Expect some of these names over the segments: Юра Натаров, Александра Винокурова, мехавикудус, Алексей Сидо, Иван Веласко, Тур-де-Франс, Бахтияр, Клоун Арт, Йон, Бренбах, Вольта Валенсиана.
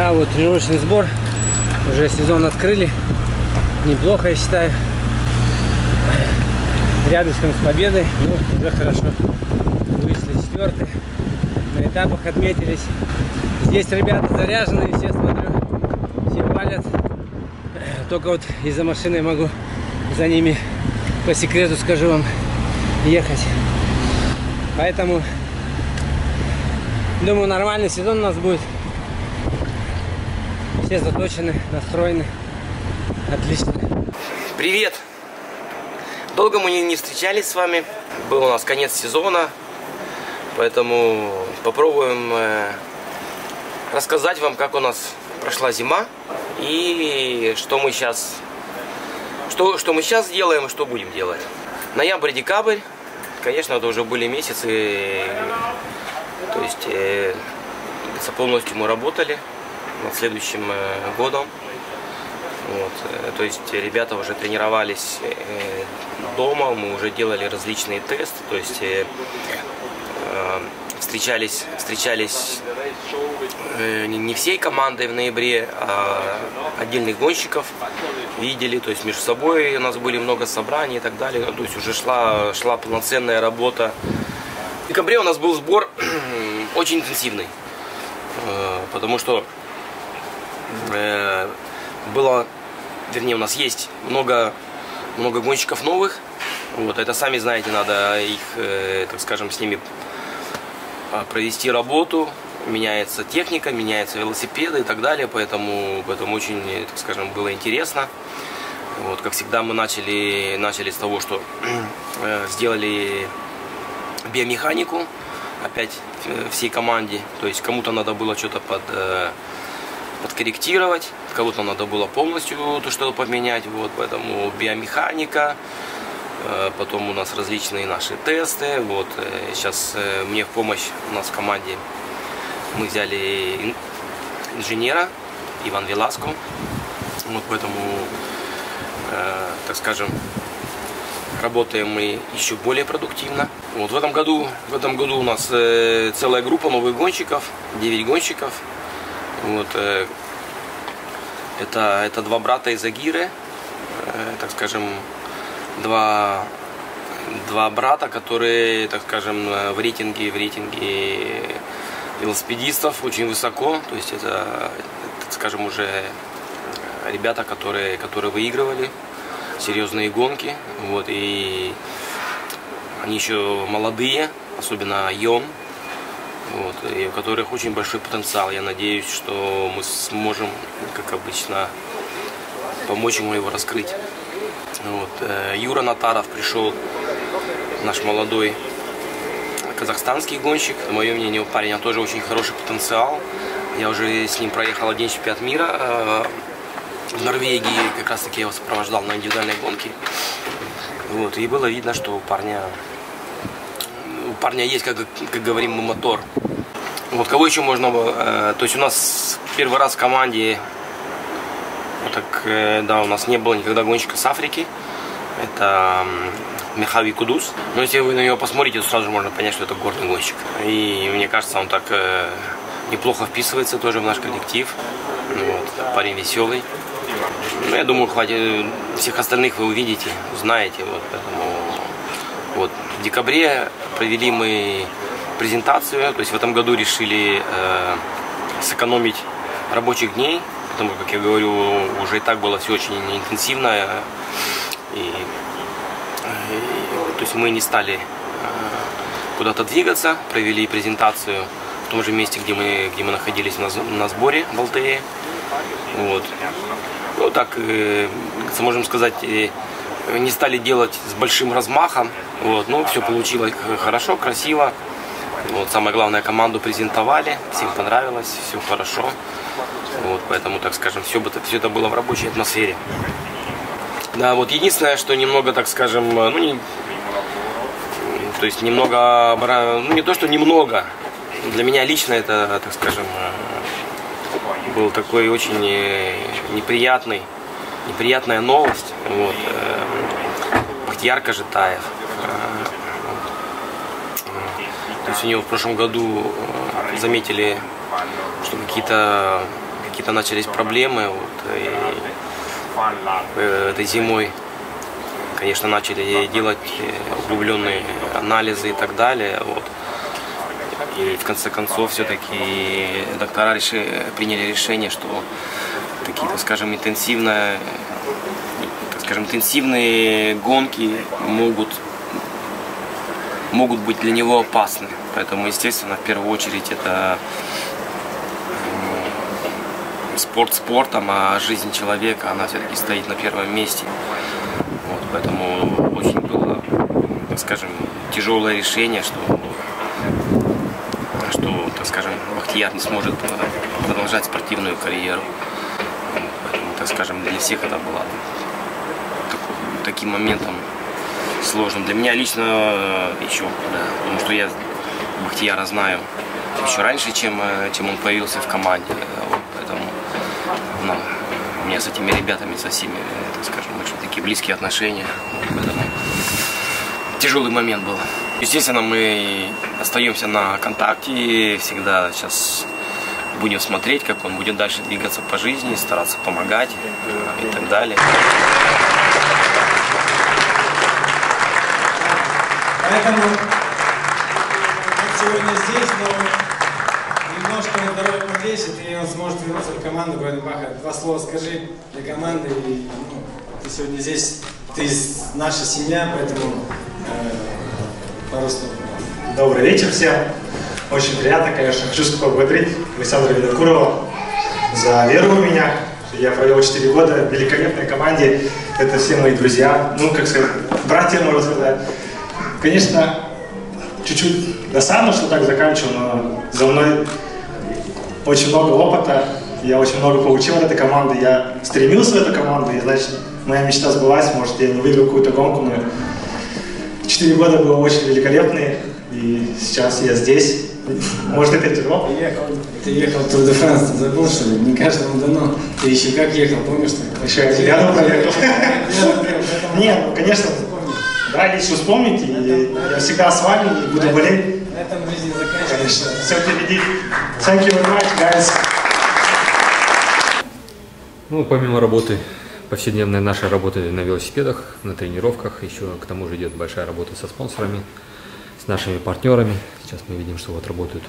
Да, вот тренировочный сбор. Уже сезон открыли. Неплохо, я считаю. Рядышком с победой. Ну, уже хорошо. Вышли четвертые. На этапах отметились. Здесь ребята заряженные, все, смотрю. Все валят. Только вот из-за машины могу за ними, по секрету скажу вам, ехать. Поэтому, думаю, нормальный сезон у нас будет. Все заточены, настроены. Отлично. Привет! Долго мы не встречались с вами. Был у нас конец сезона. Поэтому попробуем рассказать вам, как у нас прошла зима. И что мы сейчас делаем и что будем делать. Ноябрь-декабрь, конечно, это уже были месяцы, то есть полностью мы работали над следующим годом. Вот. То есть ребята уже тренировались дома, мы уже делали различные тесты, то есть встречались не всей командой в ноябре, а отдельных гонщиков видели, то есть между собой у нас были много собраний и так далее, то есть уже шла полноценная работа. В декабре у нас был сбор очень интенсивный, потому что было, вернее, у нас есть много гонщиков новых, вот, это сами знаете, надо их, так скажем, с ними провести работу, меняется техника, меняются велосипеды и так далее, поэтому очень, так скажем, было интересно. Вот, как всегда, мы начали с того, что сделали биомеханику опять всей команде, то есть кому-то надо было что-то подкорректировать, кого-то надо было полностью что-то поменять, вот, поэтому биомеханика. Потом у нас различные наши тесты. Вот сейчас мне в помощь у нас в команде мы взяли инженера Иван Веласко. Вот поэтому, так скажем, работаем мы еще более продуктивно. Вот в этом году у нас целая группа новых гонщиков, 9 гонщиков. Вот это два брата из Агиры, так скажем. Два брата, которые, так скажем, в рейтинге велосипедистов очень высоко. То есть это, так скажем, уже ребята, которые выигрывали серьезные гонки. Вот, и они еще молодые, особенно Йон, вот, и у которых очень большой потенциал. Я надеюсь, что мы сможем, как обычно, помочь ему его раскрыть. Вот. Юра Натаров пришел, наш молодой казахстанский гонщик. По моему мнению, парень, он тоже очень хороший потенциал. Я уже с ним проехал один чемпионат мира в Норвегии. Как раз таки я его сопровождал на индивидуальной гонке. Вот. И было видно, что у парня есть, как говорим, мотор. Вот кого еще можно... То есть у нас первый раз в команде... Так, да, у нас не было никогда гонщика с Африки. Это мехавикудус. Но если вы на него посмотрите, то сразу же можно понять, что это горный гонщик. И мне кажется, он так неплохо вписывается тоже в наш коллектив. Вот, парень веселый. Ну, я думаю, хватит. Всех остальных вы увидите, узнаете. Вот, поэтому, вот. В декабре провели мы презентацию. То есть в этом году решили сэкономить рабочих дней. Потому как я говорю, уже и так было все очень интенсивно, то есть мы не стали куда-то двигаться, провели презентацию в том же месте, где мы находились на сборе в Алтае. Вот. Ну так, можем сказать, не стали делать с большим размахом, вот, но все получилось хорошо, красиво. Вот, самое главное, команду презентовали, всем понравилось, все хорошо. Вот, поэтому, так скажем, все это было в рабочей атмосфере. Да, вот единственное, что немного, так скажем, ну, не то что немного, для меня лично это, так скажем, был такой очень неприятная новость. Вот, Бахтияр, то есть у него в прошлом году заметили, что какие-то какие-то начались проблемы. Вот, и этой зимой, конечно, начали делать углубленные анализы и так далее. Вот. И в конце концов все-таки доктора приняли решение, что такие, так скажем, интенсивные гонки могут быть для него опасны. Поэтому, естественно, в первую очередь это спорт спортом, а жизнь человека, она все-таки стоит на первом месте. Вот, поэтому очень было, так скажем, тяжелое решение, что так скажем, Бахтияр не сможет продолжать спортивную карьеру. Поэтому, так скажем, для всех это было таким моментом сложным. Для меня лично еще, да, потому что я Бахтияра знаю еще раньше, чем он появился в команде. Вот, поэтому у меня с этими ребятами, со всеми, так скажем, очень такие близкие отношения. Вот, поэтому тяжелый момент был. Естественно, мы остаемся на контакте и всегда сейчас будем смотреть, как он будет дальше двигаться по жизни, стараться помогать и так далее. Поэтому сегодня здесь, но немножко здоровье подлечит, и он сможет вернуться в команду. Бренбаха, два слова скажи для команды. И, ты сегодня здесь, ты наша семья, поэтому... Добрый вечер всем. Очень приятно, конечно. Хочу поблагодарить Александра Винокурова за веру в меня. Я провел 4 года в великолепной команде. Это все мои друзья, ну, как сказать, братья, можно сказать. Конечно, чуть-чуть досадно, что так заканчиваю, но за мной очень много опыта. Я очень много получил от этой команды. Я стремился в эту команду, и, значит, моя мечта сбылась. Может, я не выиграл какую-то гонку, но 4 года было очень великолепные, и сейчас я здесь. Может, это тяжело? Ты ехал в Тур-де-Франс, ты забыл, что ли? Не каждому дано. Ты еще как ехал, помнишь? Еще я тебя проехал. Нет, ну, конечно, да, лично вспомните, я всегда с вами и буду болеть. На этом жизнь заканчивается. Конечно. Все впереди. Thank you very much, guys. Ну, помимо работы, повседневной нашей работы на велосипедах, на тренировках. Еще к тому же идет большая работа со спонсорами, с нашими партнерами. Сейчас мы видим, что вот работают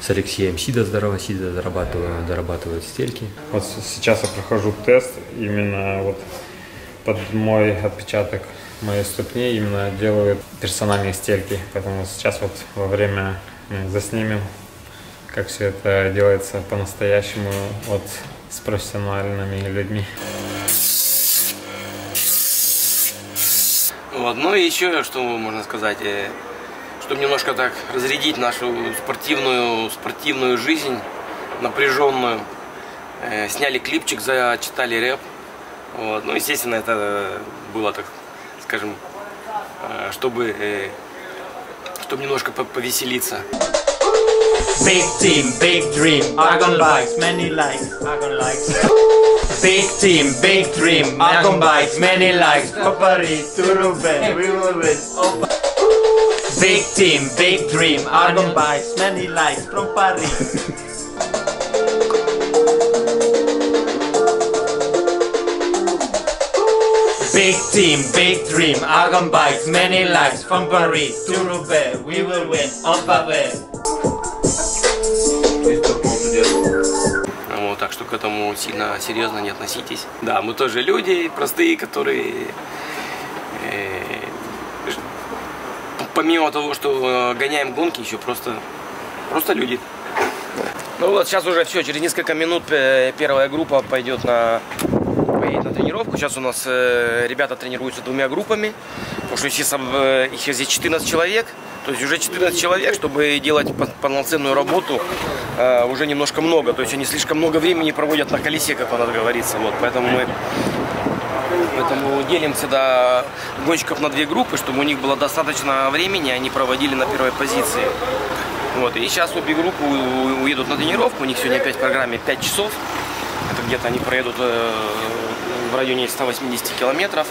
с Алексеем Сидо, дорабатывают стельки. Вот сейчас я прохожу тест, именно вот под мой отпечаток моей ступни именно делают персональные стельки. Поэтому сейчас вот во время заснимем, как все это делается по-настоящему вот с профессиональными людьми. Вот, ну и еще, что можно сказать, чтобы немножко так разрядить нашу спортивную жизнь, напряженную, сняли клипчик, зачитали рэп. Вот, ну, естественно, это было, так скажем, чтобы немножко повеселиться. Big team, big dream, I gon' bite, many likes, I gon' likes. Big team, big dream, I gon' bite, many likes. Opari, Turube, we will win. Big team, big dream, I gon' bite, many likes from Paris. Big team, big dream, I gon' bite, many likes from Paris. Turube, we will win. On Paris. Так что к этому сильно серьезно не относитесь. Да, мы тоже люди простые, которые помимо того, что гоняем гонки, еще просто люди. Ну вот сейчас уже все, через несколько минут первая группа поедет на тренировку. Сейчас у нас ребята тренируются двумя группами, потому что их здесь 14 человек. То есть уже 14 человек, чтобы делать полноценную работу, уже немножко много. То есть они слишком много времени проводят на колесе, как у нас говорится. Вот, поэтому мы делимся гонщиков на 2 группы, чтобы у них было достаточно времени, они проводили на первой позиции. Вот, и сейчас обе группы уедут на тренировку. У них сегодня опять в программе 5 часов. Это где-то они проедут в районе 180 километров.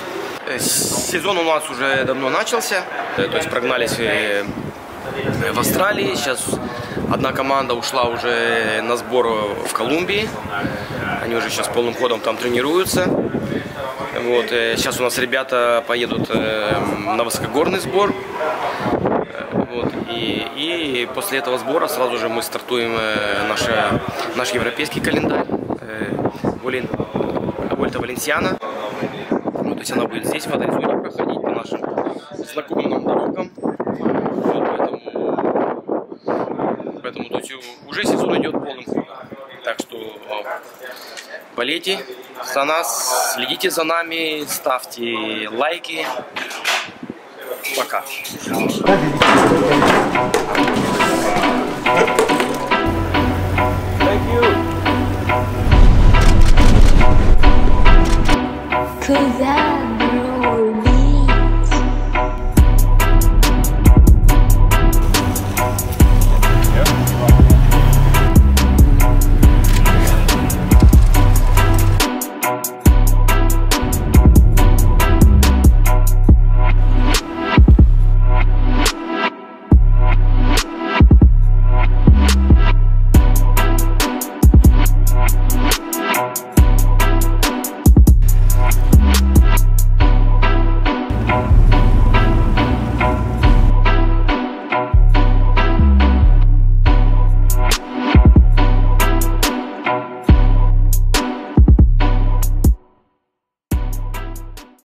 Сезон у нас уже давно начался, то есть прогнались в Австралии, сейчас Одна команда ушла уже на сбор в Колумбии. Они уже сейчас полным ходом там тренируются. Вот, сейчас у нас ребята поедут на высокогорный сбор. Вот, и после этого сбора сразу же мы стартуем наш европейский календарь. Вольта Валенсиана. Ну, то есть она будет здесь, в этой зоне проходить по нашим знакомым нам дорогам. Поэтому то есть, уже сезон идет полным ходом. Так что болейте за нас, следите за нами, ставьте лайки. Пока. Thank you.